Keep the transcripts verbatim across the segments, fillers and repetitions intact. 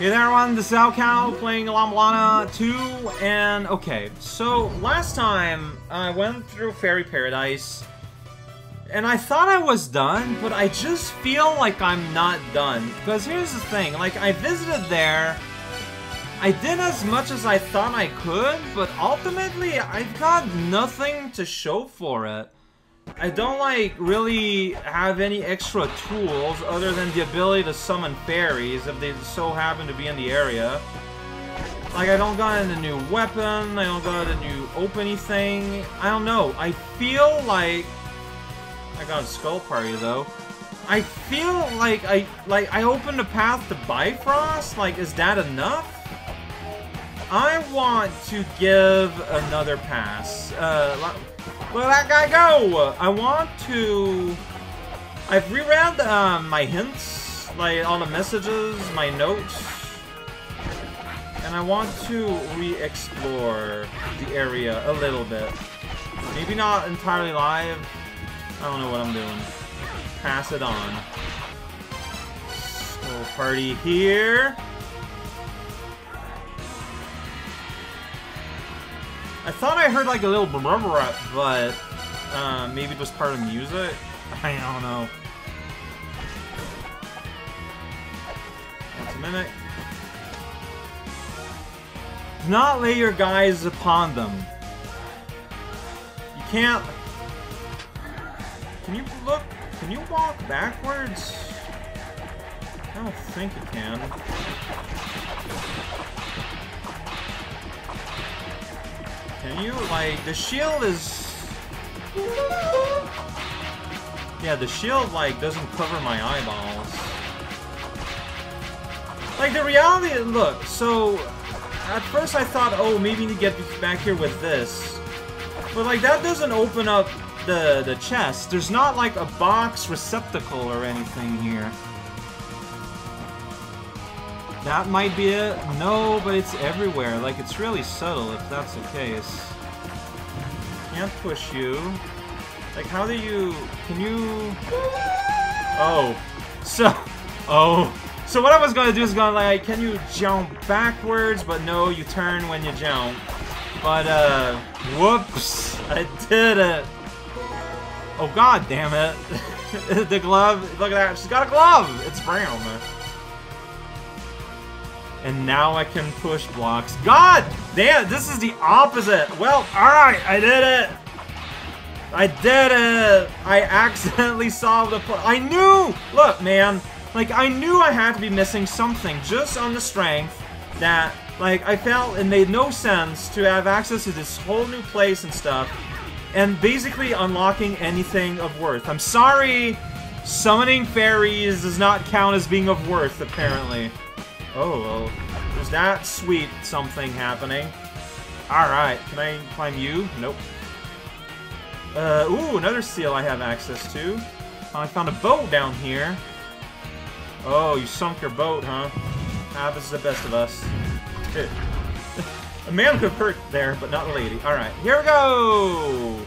Hey there everyone, this is raocow playing La-Mulana two, and okay, so last time I went through Fairy Paradise, and I thought I was done, but I just feel like I'm not done, because here's the thing, like, I visited there, I did as much as I thought I could, but ultimately, I've got nothing to show for it. I don't, like, really have any extra tools other than the ability to summon fairies if they so happen to be in the area. Like, I don't got a new weapon, I don't got a new open thing. I don't know, I feel like... I got a skull party, though. I feel like I, like, I opened a path to Bifrost? Like, is that enough? I want to give another pass. Uh, let that guy go! I want to... I've reread uh, my hints, like all the messages, my notes. And I want to re-explore the area a little bit. Maybe not entirely live. I don't know what I'm doing. Pass it on. Little party here. I thought I heard like a little brummer, but uh, maybe just part of music? I don't know. That's a mimic. Do not lay your guys upon them. You can't... Can you look? Can you walk backwards? I don't think you can. Can you? Like, the shield is... Yeah, the shield, like, doesn't cover my eyeballs. Like, the reality... Look, so... At first I thought, oh, maybe you get back here with this. But, like, that doesn't open up the, the chest. There's not, like, a box receptacle or anything here. That might be it. No, but it's everywhere. Like, it's really subtle, if that's the case. Can't push you. Like, how do you... Can you... Oh. So... Oh. So what I was gonna do is gonna, like, can you jump backwards? But no, you turn when you jump. But, uh... whoops! I did it! Oh, god damn it. The glove. Look at that. She's got a glove! It's brown. And now I can push blocks. God damn, this is the opposite. Well, alright, I did it. I did it. I accidentally solved the... I knew. Look, man. Like, I knew I had to be missing something just on the strength that, like, I felt it made no sense to have access to this whole new place and stuff. And basically unlocking anything of worth. I'm sorry. Summoning fairies does not count as being of worth, apparently. Oh, well, there's that sweet something happening. Alright, can I climb you? Nope. Uh, ooh, another seal I have access to. Oh, I found a boat down here. Oh, you sunk your boat, huh? Happens to the best of us. A man could hurt there, but not a lady. Alright, here we go!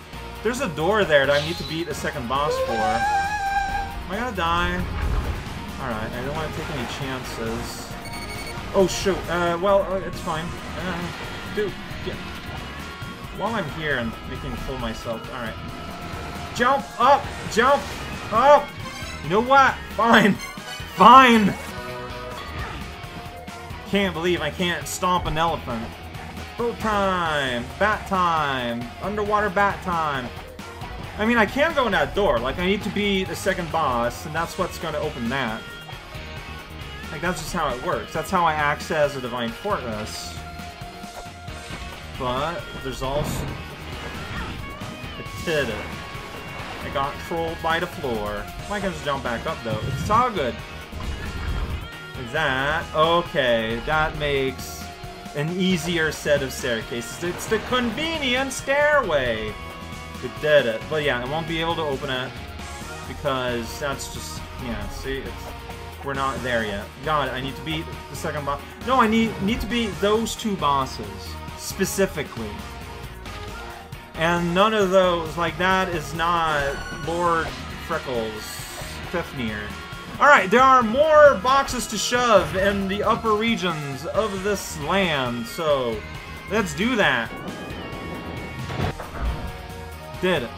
There's a door there that I need to beat a second boss for. Am I gonna die? Alright, I don't want to take any chances. Oh shoot, uh, well, uh, it's fine. Uh, dude, yeah. While I'm here, I'm making a fool of myself. Alright. Jump up! Jump up! You know what? Fine! Fine! Can't believe I can't stomp an elephant. Boat time! Bat time! Underwater bat time! I mean, I can go in that door. Like, I need to be the second boss, and that's what's gonna open that. Like, that's just how it works. That's how I access the Divine Fortress. But, there's also... I did it. I got trolled by the floor. I can just jump back up, though. It's all good. Is that... Okay, that makes an easier set of staircases. It's the convenient stairway! It did it. But yeah, I won't be able to open it. Because that's just... Yeah, see? It's... We're not there yet. God, I need to beat the second boss. No, I need need to beat those two bosses specifically. And none of those, like, that is not Lord Freckles, Fafnir. Alright, there are more boxes to shove in the upper regions of this land, so let's do that. Did it.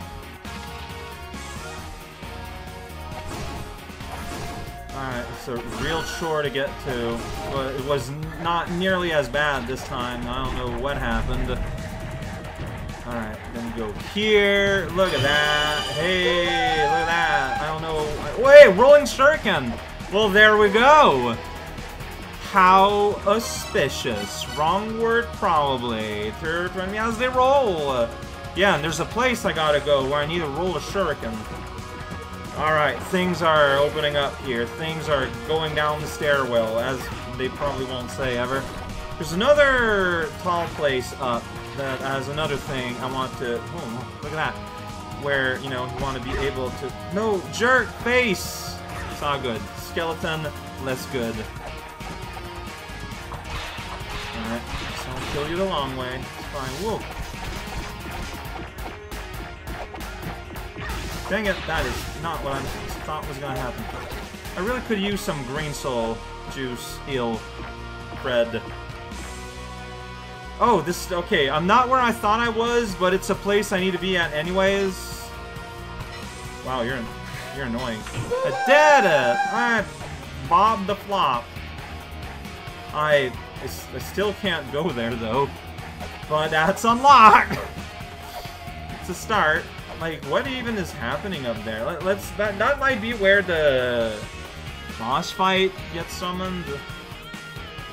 Alright, it's a real chore to get to, but it was not nearly as bad this time. I don't know what happened. Alright, then we go here. Look at that. Hey, look at that. I don't know. Wait, rolling shuriken. Well, there we go. How auspicious. Wrong word, probably. Third enemy as they roll. Yeah, and there's a place I gotta go where I need to roll a shuriken. Alright, things are opening up here. Things are going down the stairwell, as they probably won't say ever. There's another tall place up that has another thing I want to... Oh, look at that. Where, you know, you want to be able to... No, jerk, face! It's not good. Skeleton, less good. Alright, so I'll kill you the long way. It's fine. Whoa. Dang it, that is not what I thought was gonna happen. I really could use some green soul juice, heal, bread. Oh, this, okay, I'm not where I thought I was, but it's a place I need to be at anyways. Wow, you're, you're annoying. I did it! I bobbed the flop. I, I still can't go there, though. But that's unlocked! It's a start. Like, what even is happening up there? Let, let's that, that might be where the boss fight gets summoned.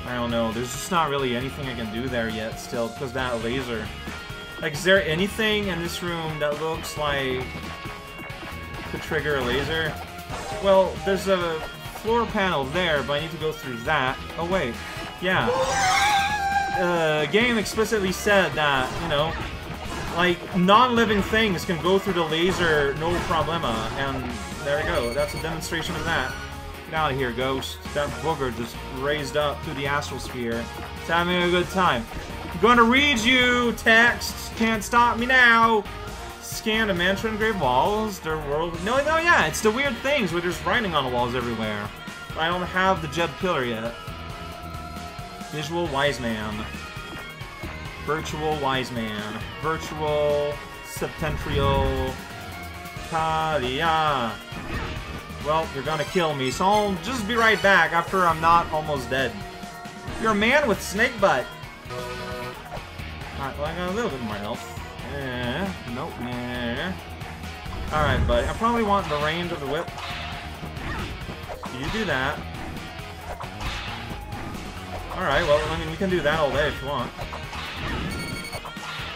I don't know. There's just not really anything I can do there yet still because that laser. Like, is there anything in this room that looks like could trigger a laser? Well, there's a floor panel there, but I need to go through that. Oh wait, yeah. The uh, game explicitly said that, you know, like, non-living things can go through the laser, no problema, and there we go. That's a demonstration of that. Get out of here, ghost. That booger just raised up through the astral sphere. It's having a good time. I'm gonna read you texts. Can't stop me now. Scan a mantra and grave walls. Their world... No, no, yeah, it's the weird things where there's writing on the walls everywhere. I don't have the Jed Pillar yet. Visual Wise Man. Virtual Wise Man. Virtual Septentrial Kalia. Well, you're gonna kill me, so I'll just be right back after I'm not almost dead. You're a man with snake butt. Alright, well, I got a little bit more health. Eh, nope, eh. Alright, buddy. I probably want the range of the whip. You do that. Alright, well, I mean, we can do that all day if you want.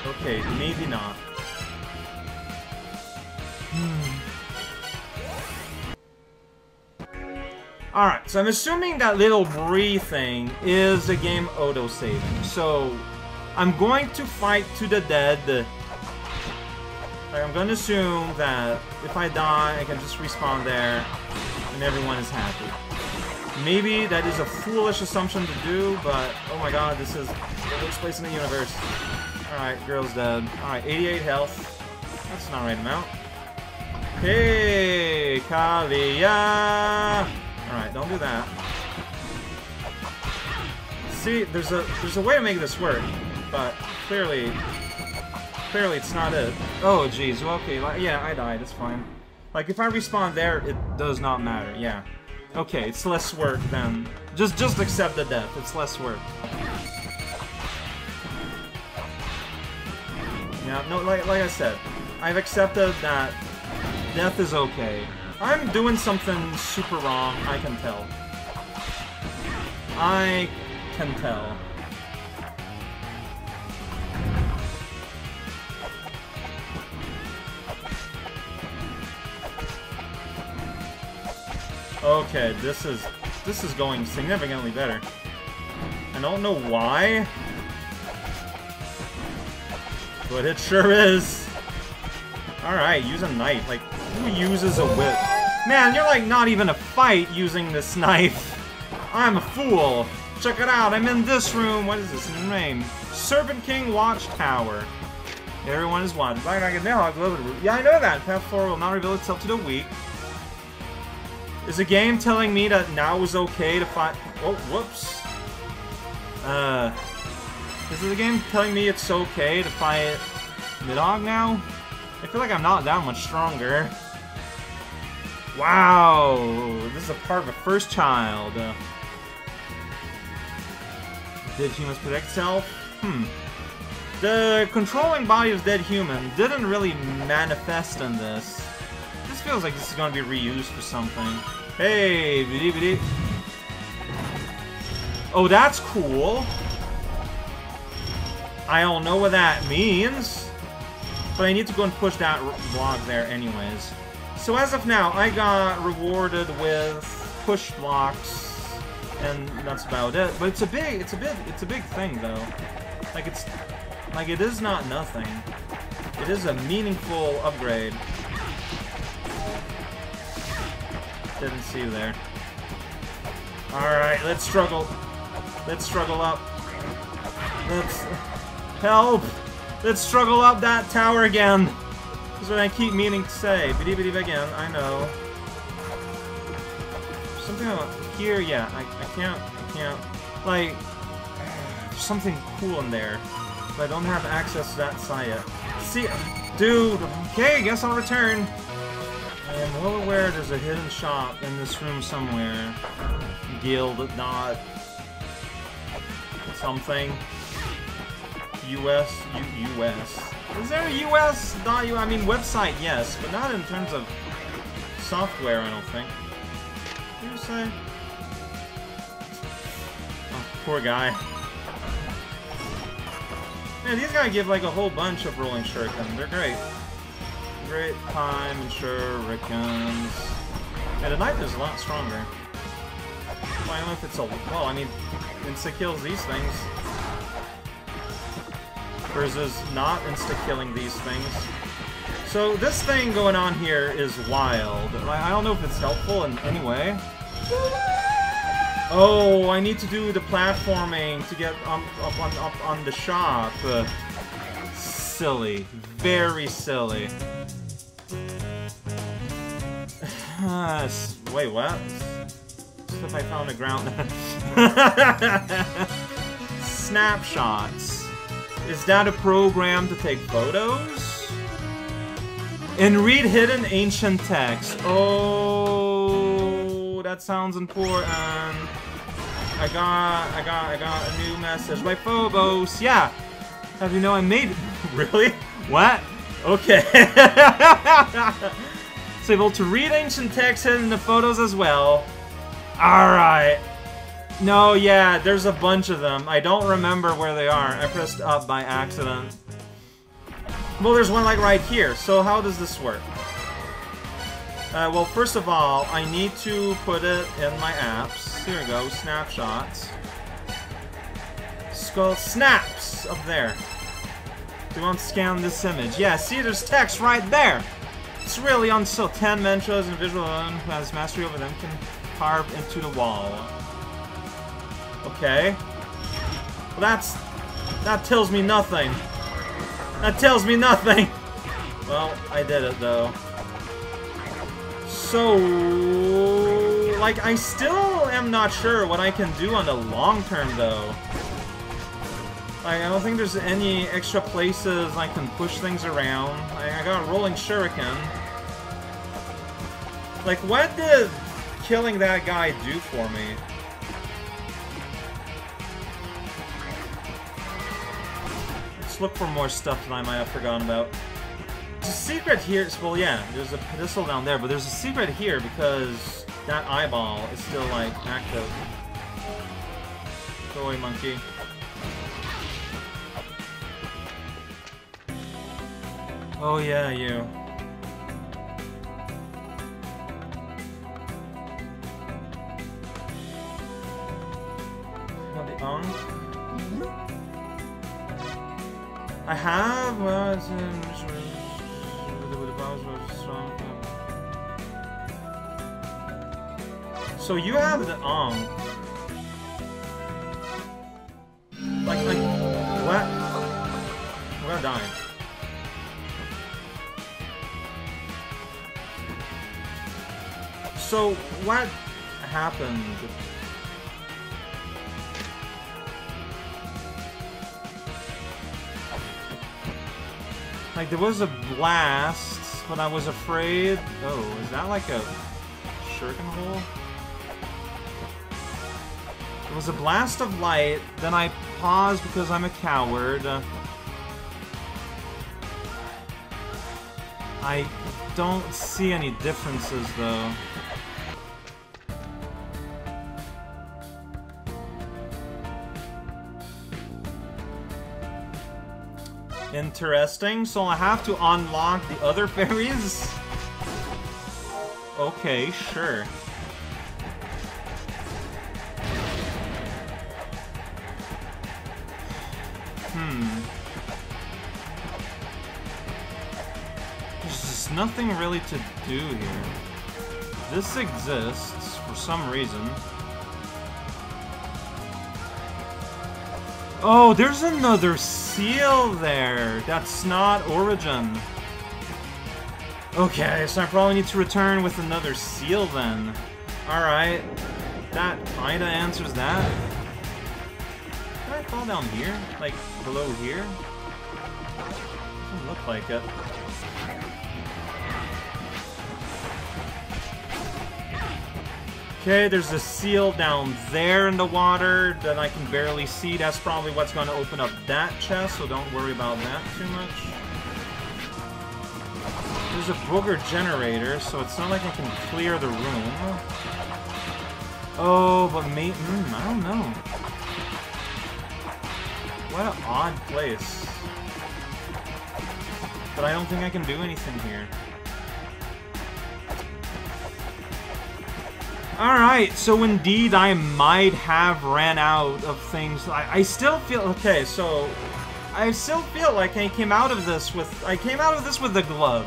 Okay, maybe not. Hmm. Alright, so I'm assuming that little Bree thing is the game auto-saving. So, I'm going to fight to the dead. I'm going to assume that if I die, I can just respawn there, and everyone is happy. Maybe that is a foolish assumption to do, but oh my god, this is the worst place in the universe. Alright, girl's dead. Alright, eighty-eight health. That's not right amount. Hey, Kalia! Alright, don't do that. See, there's a there's a way to make this work, but clearly, clearly it's not it. Oh, jeez. Well, okay. Like, yeah, I died. It's fine. Like, if I respawn there, it does not matter. Yeah. Okay, it's less work than just just accept the death. It's less work. Yeah, no, like, like I said, I've accepted that death is okay. I'm doing something super wrong, I can tell. I can tell. Okay, this is, this is going significantly better. I don't know why. But it sure is. Alright, use a knife. Like, who uses a whip? Man, you're like not even a fight using this knife. I'm a fool. Check it out, I'm in this room. What is this name? Serpent King Watchtower. Everyone is one. Yeah, I know that. Path four will not reveal itself to the weak. Is the game telling me that now is okay to find... Oh, whoops. Uh, is the game telling me it's okay to fight Nidhogg now? I feel like I'm not that much stronger. Wow, this is a part of a first child. Dead humans protect self? Hmm. The controlling body of dead human didn't really manifest in this. This feels like this is gonna be reused for something. Hey, biddy biddy. Oh, that's cool. I don't know what that means. But I need to go and push that block there anyways. So as of now, I got rewarded with push blocks, and that's about it. But it's a big, it's a big, it's a big thing though. Like it's, like it is not nothing. It is a meaningful upgrade. Didn't see you there. All right, let's struggle. Let's struggle up. Let's help. Let's struggle up that tower again. That's what I keep meaning to say. Biddy biddy again, I know. Something about here, yeah, I, I can't, I can't. Like, there's something cool in there. But I don't have access to that side yet. See, dude, okay, guess I'll return. I am well aware there's a hidden shop in this room somewhere. Guild, not something. U S, U, US. Is there a U S, not U I mean website, yes, but not in terms of software, I don't think. What do you say? Oh, poor guy. Man, these guys give like a whole bunch of rolling shuriken. They're great. Great time and shurikens. And the knife is a lot stronger. Well, I don't know if it's a... Well, I mean, insta-kills these things. Versus not insta-killing these things. So this thing going on here is wild. I don't know if it's helpful in any way. Oh, I need to do the platforming to get up, up, up, up on the shop. Uh, silly. Very silly. Wait, what? As if I found a ground... Snapshots. Is that a program to take photos? And read hidden ancient text. Oh, that sounds important. I got, I got, I got a new message by Phobos. Yeah. Have you know I made it? Really? What? Okay. So able to read ancient text hidden in the photos as well. All right. No, yeah, there's a bunch of them. I don't remember where they are. I pressed up by accident. Well, there's one like right here. So how does this work? Uh, well, first of all, I need to put it in my apps. Here we go, snapshots. Scroll snaps up there. Do you want to scan this image? Yeah, see, there's text right there. It's really on so ten mantras and visual alone who has mastery over them can carve into the wall. Okay. Well, that's... That tells me nothing. That tells me nothing! Well, I did it, though. So... Like, I still am not sure what I can do on the long term, though. Like, I don't think there's any extra places I can push things around. Like, I got a rolling shuriken. Like, what did killing that guy do for me? Look for more stuff that I might have forgotten about. There's a secret here. Well, yeah, there's a pedestal down there, but there's a secret here because that eyeball is still, like, active. Go away, monkey. Oh, yeah, you. What the on? I have uh, So you have the um Like like what? We're gonna die. So So what happened? Like, there was a blast, but I was afraid... Oh, is that like a shuriken hole? There was a blast of light, then I paused because I'm a coward. I don't see any differences, though. Interesting, so I have to unlock the other fairies? Okay, sure. Hmm. There's just nothing really to do here. This exists for some reason. Oh, there's another seal there. That's not Origin. Okay, so I probably need to return with another seal then. Alright. That kinda answers that. Did I fall down here? Like, below here? Doesn't look like it. Okay, there's a seal down there in the water that I can barely see. That's probably what's going to open up that chest, so don't worry about that too much. There's a booger generator, so it's not like I can clear the room. Oh, but me... Mm, I don't know. What an odd place. But I don't think I can do anything here. Alright, so indeed I might have ran out of things. I, I still feel... Okay, so... I still feel like I came out of this with... I came out of this with a glove.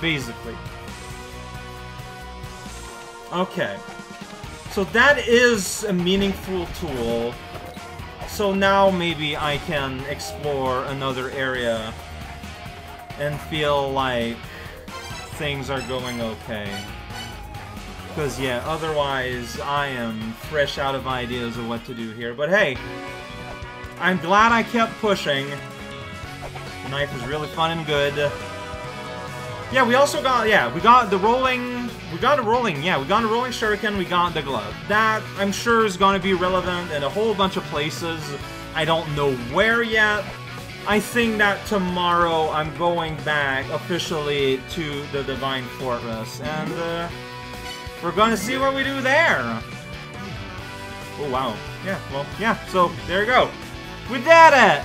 Basically. Okay. So that is a meaningful tool. So now maybe I can explore another area and feel like things are going okay. Because, yeah, otherwise I am fresh out of ideas of what to do here. But hey, I'm glad I kept pushing. The knife was really fun and good. Yeah, we also got, yeah, we got the rolling, we got a rolling, yeah, we got a rolling shuriken, we got the glove. That, I'm sure, is going to be relevant in a whole bunch of places. I don't know where yet. I think that tomorrow I'm going back officially to the Divine Fortress. And, uh... we're gonna see what we do there! Oh, wow. Yeah, well, yeah, so, there you go. We did it!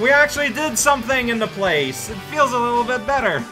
We actually did something in the place. It feels a little bit better.